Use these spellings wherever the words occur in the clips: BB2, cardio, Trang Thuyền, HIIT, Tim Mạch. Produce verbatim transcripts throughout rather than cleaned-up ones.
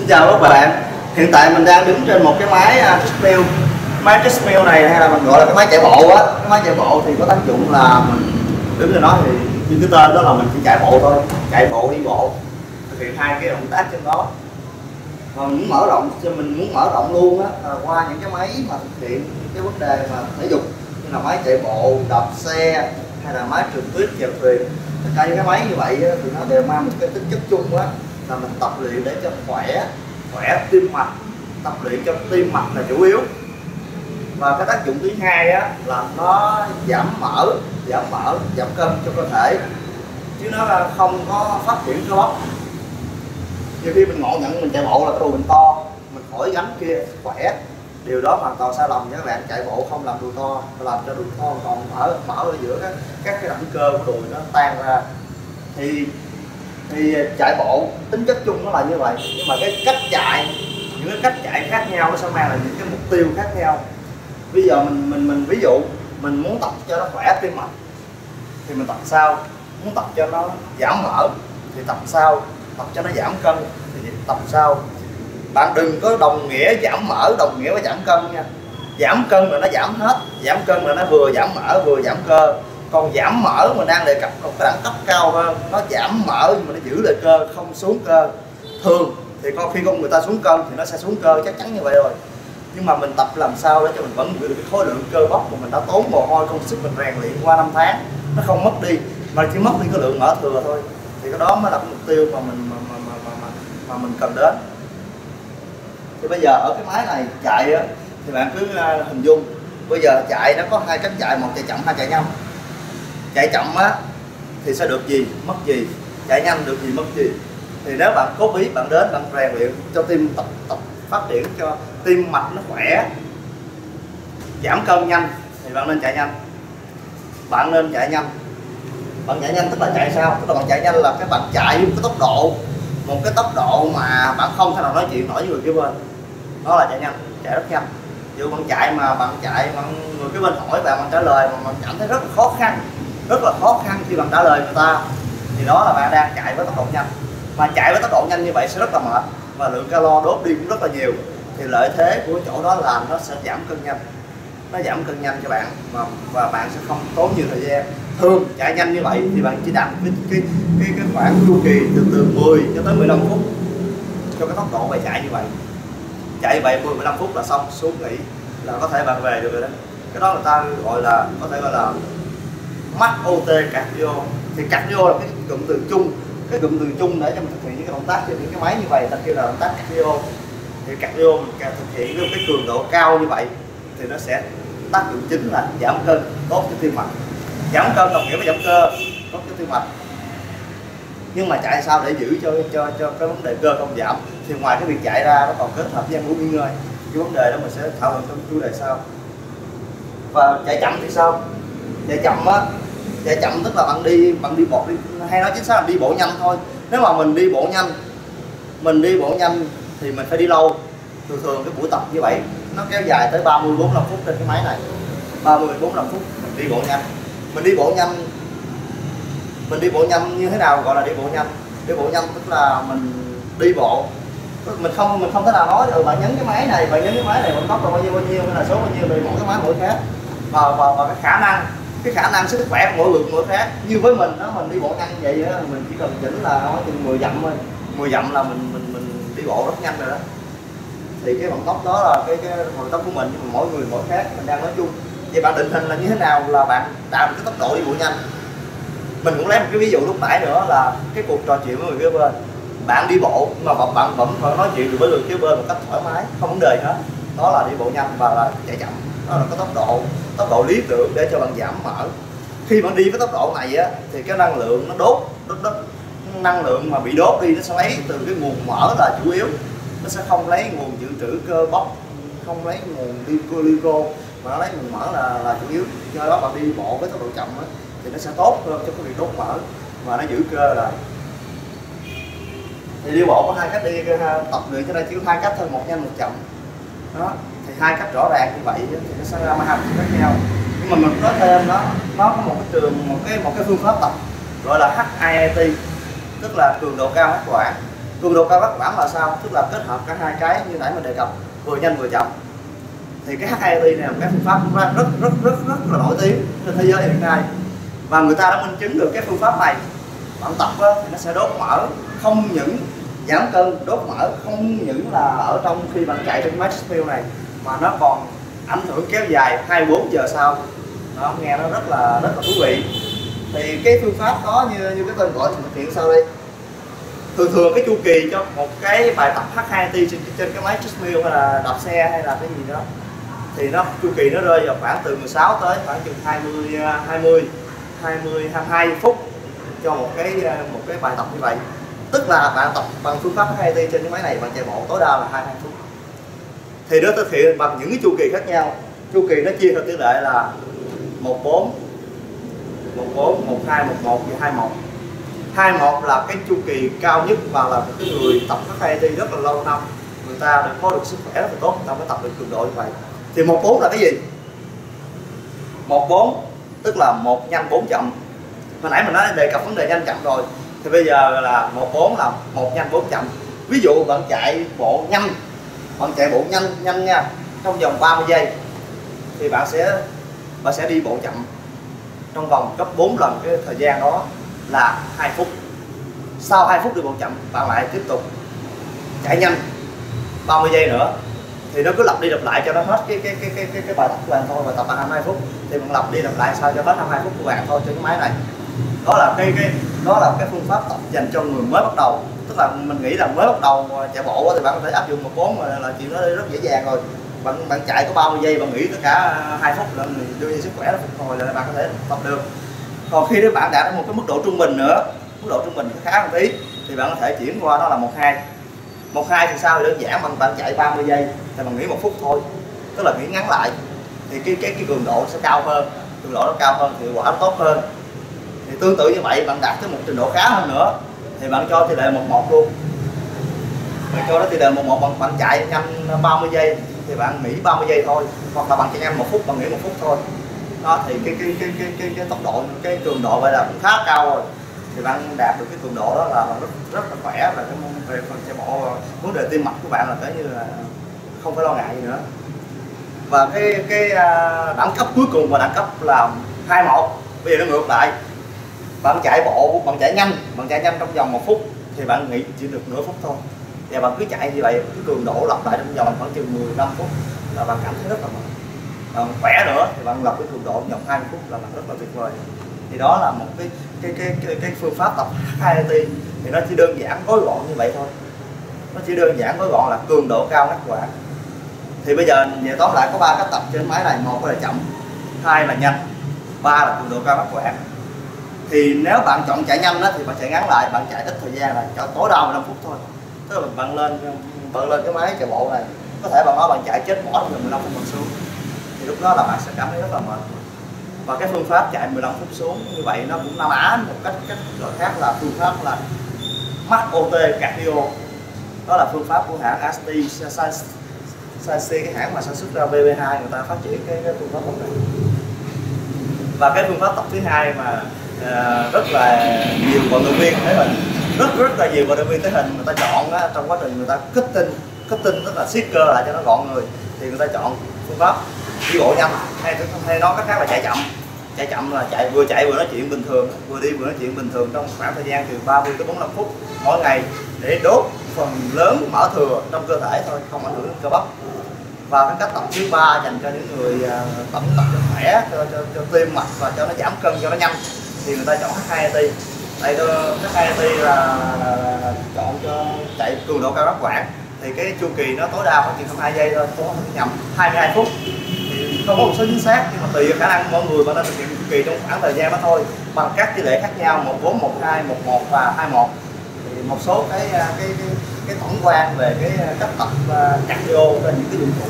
Xin chào các bạn. Hiện tại mình đang đứng trên một cái máy treadmill. Máy treadmill này hay là mình gọi là cái máy chạy bộ á. Cái máy chạy bộ thì có tác dụng là mình đứng trên nó thì như cái tên đó là mình chỉ chạy bộ thôi, chạy bộ đi bộ, thực hiện hai cái động tác trên đó. Mà mình muốn mở rộng, cho mình muốn mở rộng luôn á qua những cái máy mà thực hiện cái vấn đề mà thể dục như là máy chạy bộ, đạp xe hay là máy trượt tuyết, chèo thuyền. Tất cả những cái máy như vậy á, thì nó đều mang một cái tính chất chung á là mình tập luyện để cho khỏe, khỏe tim mạch, tập luyện cho tim mạch là chủ yếu. Và cái tác dụng thứ hai á là nó giảm mỡ, giảm mỡ, giảm cân cho cơ thể, chứ nó không có phát triển cơ bắp. Nhiều khi mình ngộ nhận mình chạy bộ là cái đùi mình to, mình khỏi gánh kia khỏe, điều đó hoàn toàn sai lầm nha các bạn. Chạy bộ không làm đùi to, làm cho đùi to còn mỡ, mỡ ở giữa các, các cái rãnh cơ của đùi nó tan ra. Thì thì chạy bộ tính chất chung nó là như vậy, nhưng mà cái cách chạy, những cái cách chạy khác nhau nó sẽ mang là những cái mục tiêu khác nhau. Bây giờ mình mình mình ví dụ mình muốn tập cho nó khỏe tim mạch thì mình tập sao, muốn tập cho nó giảm mỡ thì tập sao, tập cho nó giảm cân thì tập sao. Bạn đừng có đồng nghĩa giảm mỡ đồng nghĩa với giảm cân nha. Giảm cân là nó giảm hết, giảm cân là nó vừa giảm mỡ vừa giảm cơ. Còn giảm mỡ mình đang đề cập một cái đẳng cấp cao hơn, nó giảm mỡ nhưng mà nó giữ lại cơ, không xuống cơ. Thường thì con khi con người ta xuống cân thì nó sẽ xuống cơ, chắc chắn như vậy rồi. Nhưng mà mình tập làm sao để cho mình vẫn giữ được cái khối lượng cơ bắp mà mình đã tốn mồ hôi công sức mình rèn luyện qua năm tháng, nó không mất đi mà chỉ mất đi cái lượng mỡ thừa thôi. Thì cái đó mới là cái mục tiêu mà mình mà, mà, mà, mà, mà, mà mình cần đến. Thì bây giờ ở cái máy này chạy á, thì bạn cứ hình dung bây giờ chạy nó có hai cách chạy, một chạy chậm, hai chạy nhanh. Chạy chậm á thì sẽ được gì, mất gì, chạy nhanh được gì, mất gì. Thì nếu bạn cố ý bạn đến bạn rèn luyện cho tim tập tập phát triển cho tim mạch nó khỏe, giảm cân nhanh thì bạn nên chạy nhanh. Bạn nên chạy nhanh. Bạn chạy nhanh tức là chạy sao? Tức là bạn chạy nhanh là các bạn chạy với cái tốc độ, một cái tốc độ mà bạn không thể nào nói chuyện nổi với người kia bên. Đó là chạy nhanh, chạy rất nhanh. Dù bạn chạy mà bạn chạy mà người kia bên hỏi bạn, bạn trả lời mà bạn cảm thấy rất là khó khăn, rất là khó khăn khi bạn trả lời người ta, thì đó là bạn đang chạy với tốc độ nhanh. Mà chạy với tốc độ nhanh như vậy sẽ rất là mệt và lượng calo đốt đi cũng rất là nhiều. Thì lợi thế của chỗ đó là nó sẽ giảm cân nhanh, nó giảm cân nhanh cho bạn và, và bạn sẽ không tốn nhiều thời gian. Thường chạy nhanh như vậy thì bạn chỉ đạt cái cái, cái, cái khoảng chu kỳ từ từ mười cho tới mười lăm phút cho cái tốc độ bạn chạy như vậy. Chạy vậy mười mười lăm phút là xong, xuống nghỉ là có thể bạn về được rồi đó. Cái đó người ta gọi là có thể gọi là Max ô tê cardio. Thì cardio là cái cụm từ chung, cái cụm từ chung để cho mình thực hiện những cái động tác trên những cái máy như vậy ta kêu là động tác cardio. Thì cardio mình thực hiện với cái cường độ cao như vậy thì nó sẽ tác dụng chính là giảm cân, tốt cho tim mạch. Giảm cân đồng nghĩa với giảm cơ, tốt cho tim mạch. Nhưng mà chạy sao để giữ cho cho cho cái vấn đề cơ không giảm thì ngoài cái việc chạy ra nó còn kết hợp với ăn uống nghỉ ngơi. Cái vấn đề đó mình sẽ thảo luận trong chủ đề sau. Và chạy chậm thì sao? Chạy chậm á, chạy chậm tức là bạn đi bạn đi bộ đi, hay nói chính xác là đi bộ nhanh thôi. Nếu mà mình đi bộ nhanh, mình đi bộ nhanh thì mình phải đi lâu. Thường thường cái buổi tập như vậy nó kéo dài tới ba mươi bốn mươi lăm phút trên cái máy này. ba mươi bốn mươi lăm phút mình đi bộ nhanh. Mình đi bộ nhanh. Mình đi bộ nhanh như thế nào gọi là đi bộ nhanh? Đi bộ nhanh tức là mình đi bộ. Mình không mình không thể nào nói được bạn nhấn cái máy này, bạn nhấn cái máy này, bạn tốc độ bao nhiêu bao nhiêu hay là số bao nhiêu thì mỗi cái máy mỗi khác. Và và, và cái khả năng cái khả năng sức khỏe của mỗi người mỗi khác. Như với mình đó, mình đi bộ nhanh vậy đó, mình chỉ cần chỉnh là nói chừng mười dặm thôi. mười dặm là mình mình mình đi bộ rất nhanh rồi đó. Thì cái vận tốc đó là cái cái vận tốc của mình, nhưng mà mỗi người mỗi khác, mình đang nói chung. Vậy bạn định hình là như thế nào là bạn đạt được cái tốc độ đi bộ nhanh? Mình cũng lấy một cái ví dụ lúc nãy nữa là cái cuộc trò chuyện với người kế bên. Bạn đi bộ mà bạn vẫn bạn, bạn nói chuyện được với người kế bên một cách thoải mái, không vấn đề gì hết. Đó là đi bộ nhanh và là chạy chậm. Đó là cái tốc độ tốc độ lý tưởng để cho bạn giảm mỡ. Khi bạn đi với tốc độ này á thì cái năng lượng nó đốt, đốt, đốt năng lượng mà bị đốt đi nó sẽ lấy từ cái nguồn mỡ là chủ yếu, nó sẽ không lấy nguồn dự trữ cơ bắp, không lấy nguồn glyco mà nó lấy nguồn mỡ là là chủ yếu. Do đó bạn đi bộ với tốc độ chậm á thì nó sẽ tốt hơn cho cái việc đốt mỡ và nó giữ cơ là. Thì đi bộ có hai cách đi tập luyện, cho nên chỉ có hai cách thôi, một nhanh một chậm đó. Thì hai cách rõ ràng như vậy thì nó sẽ ra hai cách khác nhau. Nhưng mà mình nói thêm đó, nó có một cái trường một cái một cái phương pháp tập gọi là hát i i tê, tức là cường độ cao hít quản. Cường độ cao bắt bản là sao? Tức là kết hợp cả hai cái như nãy mình đề cập, vừa nhanh vừa chậm. Thì cái hát i i tê này là một cái phương pháp rất rất rất rất rất là nổi tiếng trên thế giới hiện nay, và người ta đã minh chứng được cái phương pháp này. Bạn tập đó, thì nó sẽ đốt mỡ, không những giảm cân, đốt mỡ không những là ở trong khi bạn chạy trên Max Field này, mà nó còn ảnh hưởng kéo dài hai mươi bốn giờ sau. Đó, nghe nó rất là rất là thú vị. Thì cái phương pháp đó như như cái tên gọi thì thực hiện sau đây. Thường thường cái chu kỳ cho một cái bài tập hát i i tê trên, trên cái máy treadmill hay là đạp xe hay là cái gì đó thì nó chu kỳ nó rơi vào khoảng từ mười sáu tới khoảng chừng hai mươi hai mươi hai mươi hai mươi hai phút cho một cái một cái bài tập như vậy. Tức là bạn tập bằng phương pháp hát i i tê trên cái máy này, bạn chạy bộ tối đa là hai mươi hai phút. Thì nó thực hiện bằng những cái chu kỳ khác nhau. Chu kỳ nó chia theo tỷ lệ là một bốn, một bốn, một hai, một một và hai một. hai một là cái chu kỳ cao nhất và là một cái người tập hát i i tê rất là lâu năm, người ta đã có được sức khỏe rất là tốt, người ta mới tập được cường độ như vậy. Thì một bốn là cái gì? một bốn tức là một nhanh bốn chậm. Hồi nãy mình đã đề cập vấn đề nhanh chậm rồi, thì bây giờ là một bốn là một nhanh bốn chậm. Ví dụ bạn chạy bộ nhanh, bạn chạy bộ nhanh nhanh nha, trong vòng ba mươi giây thì bạn sẽ bạn sẽ đi bộ chậm trong vòng gấp bốn lần cái thời gian đó là hai phút. Sau hai phút đi bộ chậm, bạn lại tiếp tục chạy nhanh ba mươi giây nữa. Thì nó cứ lặp đi lặp lại cho nó hết cái cái cái cái cái, cái bài tập của bạn thôi. Bài tập bạn hai mươi hai phút thì bạn lặp đi lặp lại sao cho hết hai mươi hai phút của bạn thôi trên cái máy này. Đó là cái cái đó là cái phương pháp tập dành cho người mới bắt đầu. Tức là mình nghĩ là mới bắt đầu chạy bộ thì bạn có thể áp dụng một bốn là chuyện nó rất dễ dàng rồi. Bạn bạn chạy có ba mươi giây, bạn nghỉ tất cả hai phút là đương nhiên sức khỏe nó phục hồi là bạn có thể tập được. Còn khi các bạn đạt đến một cái mức độ trung bình nữa, mức độ trung bình khá một tí thì bạn có thể chuyển qua đó là một hai. Một hai thì sao? Thì đơn giản, bạn bạn chạy ba mươi giây thì bạn nghỉ một phút thôi, tức là nghỉ ngắn lại thì cái cái cái cường độ sẽ cao hơn, cường độ nó cao hơn, hiệu quả nó tốt hơn. Thì tương tự như vậy, bạn đạt tới một trình độ khá hơn nữa thì bạn cho tỷ lệ một một luôn. Bạn cho nó tỷ lệ một một, bạn, bạn chạy nhanh ba mươi giây thì bạn nghỉ ba mươi giây thôi, hoặc là bạn chạy nhanh một phút, bạn nghỉ một phút thôi. Đó thì cái cái cái cái cái, cái tốc độ, cái cường độ vậy là cũng khá cao rồi. Thì bạn đạt được cái cường độ đó là rất rất là khỏe, và cái về phần chạy bộ, vấn đề tim mạch của bạn là tới như là không phải lo ngại gì nữa. Và cái cái đẳng cấp cuối cùng và đẳng cấp là hai một. Bây giờ nó ngược lại, bạn chạy bộ, bạn chạy nhanh, bạn chạy nhanh trong vòng một phút thì bạn nghỉ chỉ được nửa phút thôi. Và bạn cứ chạy như vậy, cái cường độ lặp lại trong vòng khoảng chừng mười lăm phút là bạn cảm thấy rất là mệt. Còn khỏe nữa thì bạn lập cái cường độ trong vòng hai mươi phút là bạn rất là tuyệt vời. Thì đó là một cái cái cái cái, cái phương pháp tập hát i i tê, thì nó chỉ đơn giản gói gọn như vậy thôi. Nó chỉ đơn giản gói gọn là cường độ cao ngắt quãng. Thì bây giờ về tóm lại có ba cách tập trên máy này: một là chậm, hai là nhanh, ba là cường độ cao ngắt quãng. Thì nếu bạn chọn chạy nhanh đó, thì bạn chạy ngắn lại, bạn chạy ít thời gian là cho tối đa mười lăm phút thôi. Tức là bạn lên bạn lên cái máy chạy bộ này, có thể bạn nói bạn chạy chết bỏ trong mười lăm phút xuống, thì lúc đó là bạn sẽ cảm thấy rất là mệt. Và cái phương pháp chạy mười lăm phút xuống như vậy nó cũng Nam Á một cách cách gọi khác là phương pháp là Max ô tê cardio. Đó là phương pháp của hãng a ét pê Science, cái hãng mà sản xuất ra B B hai, người ta phát triển cái, cái phương pháp này. Và cái phương pháp tập thứ hai mà uh, rất là nhiều vận động viên thể hình, rất rất là nhiều vận động viên thể hình người ta chọn á, trong quá trình người ta kích tinh, kích tinh tức là siết cơ lại cho nó gọn người, thì người ta chọn phương pháp đi bộ nhanh, hay hay nói cách khác là chạy chậm. Chạy chậm là chạy vừa chạy vừa nói chuyện bình thường, vừa đi vừa nói chuyện bình thường trong khoảng thời gian từ ba mươi tới bốn mươi lăm phút mỗi ngày để đốt phần lớn mỡ thừa trong cơ thể thôi, không ảnh hưởng đến cơ bắp. Và cái cách tập thứ ba dành cho những người tập tập cho khỏe, cho, cho, cho tim mạch và cho nó giảm cân cho nó nhanh, thì người ta chọn hát i i tê. Tại hát i i tê là, là, là chọn cho chạy cường độ cao ngắt quãng, thì cái chu kỳ nó tối đa khoảng chừng hai giây thôi, không nhầm hai mươi hai phút. Không có một số chính xác, nhưng mà tùy khả năng mọi người mà đã thực hiện chu kỳ trong khoảng thời gian đó thôi, bằng các tỷ lệ khác nhau một bốn, một hai, một một và hai một. Thì một số cái cái cái, cái tổng quan về cái cách tập cardio và những cái dụng cụ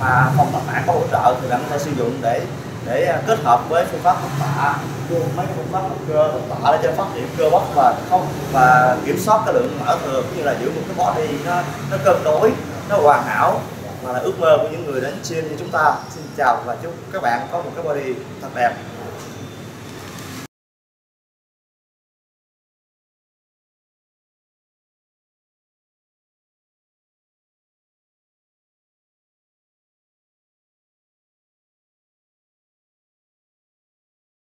mà phòng tập bạn có hỗ trợ thì bạn có thể sử dụng để để kết hợp với phương pháp tập tạ, mấy phương pháp tập cơ tập tạ để cho phát triển cơ bắp và không và kiểm soát cái lượng mỡ thừa, cũng như là giữ một cái body nó nó cân đối, nó hoàn hảo, mà là ước mơ của những người đến gym như chúng ta. Xin chào và chúc các bạn có một cái body thật đẹp.